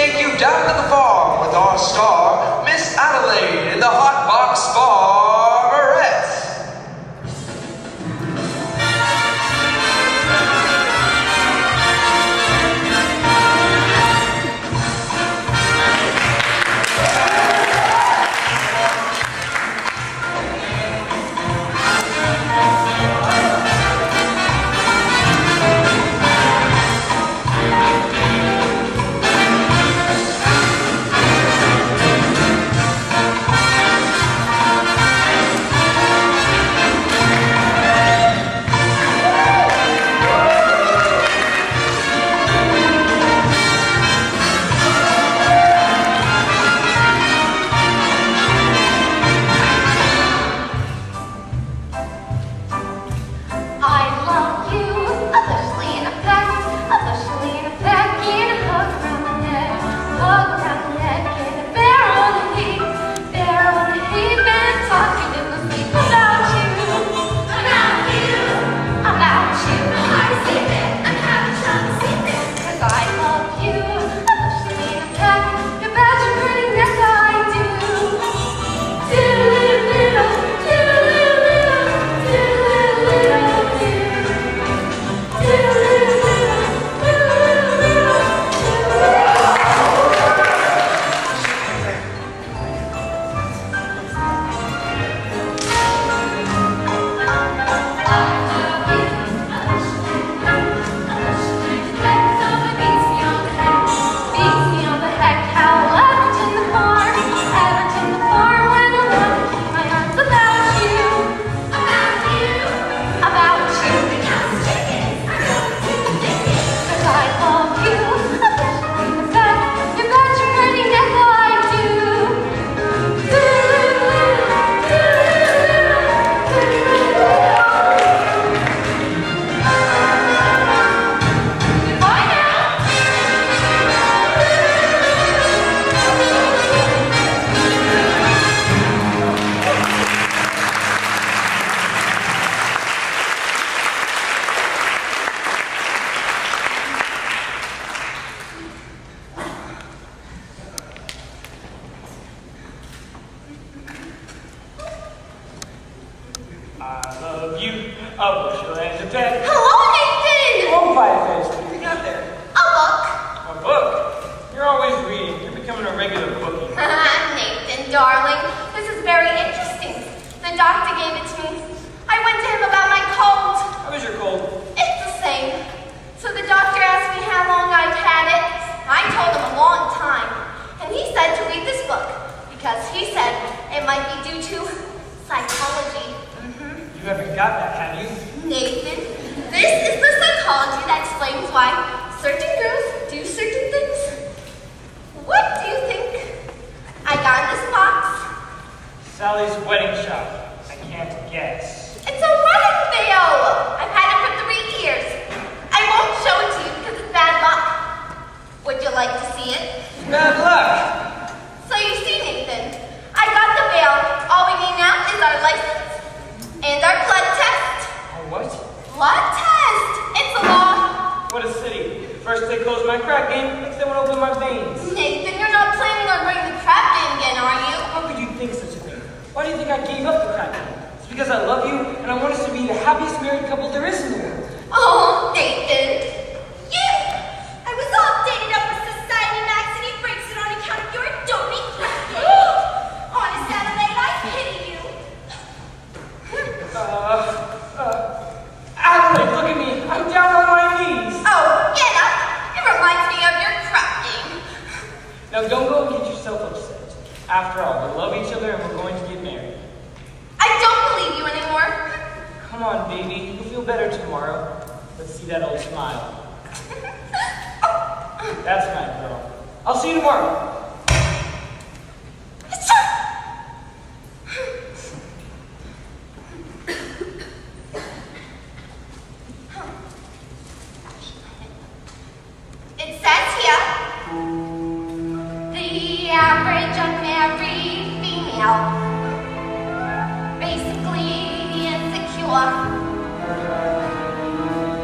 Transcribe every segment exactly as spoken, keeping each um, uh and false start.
take you down to the farm with our star, Miss Adelaide in the Hot Box Barberette.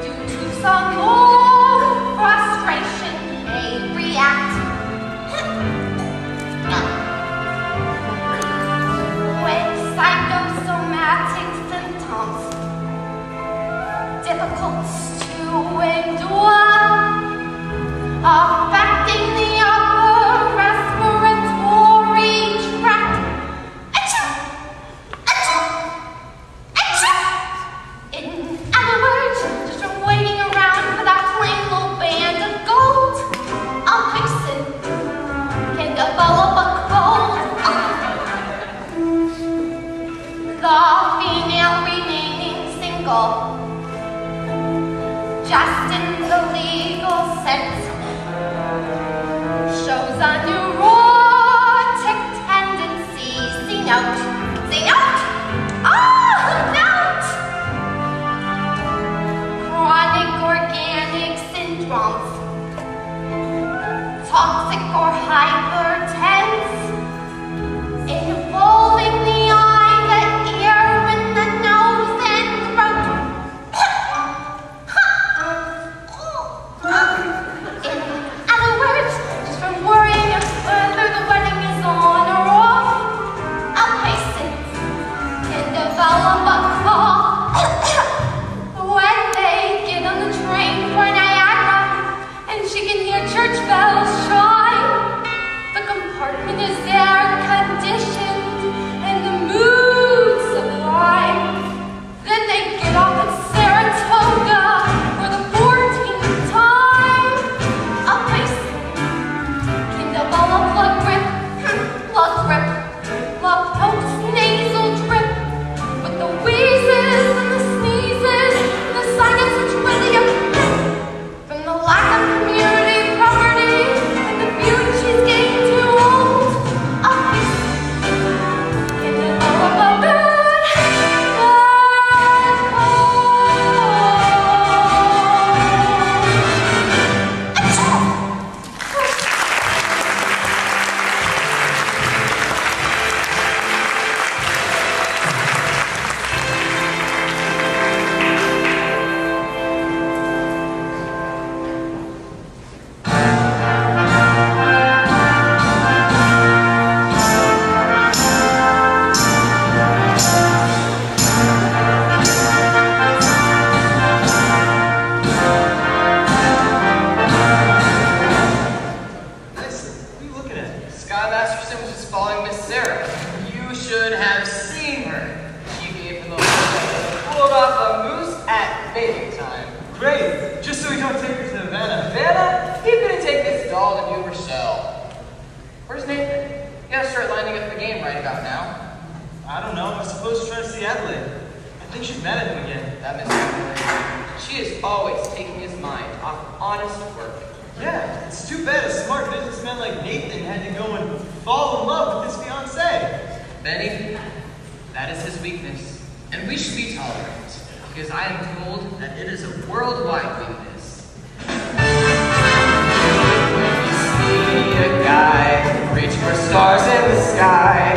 Due to some old frustration, they react Just in the legal sense, shows a neurotic tendency. Sing out, sing out, oh, out! Chronic organic syndromes, toxic or hypertense, involving the eye, the ear, and the nose and throat. Stars in the sky.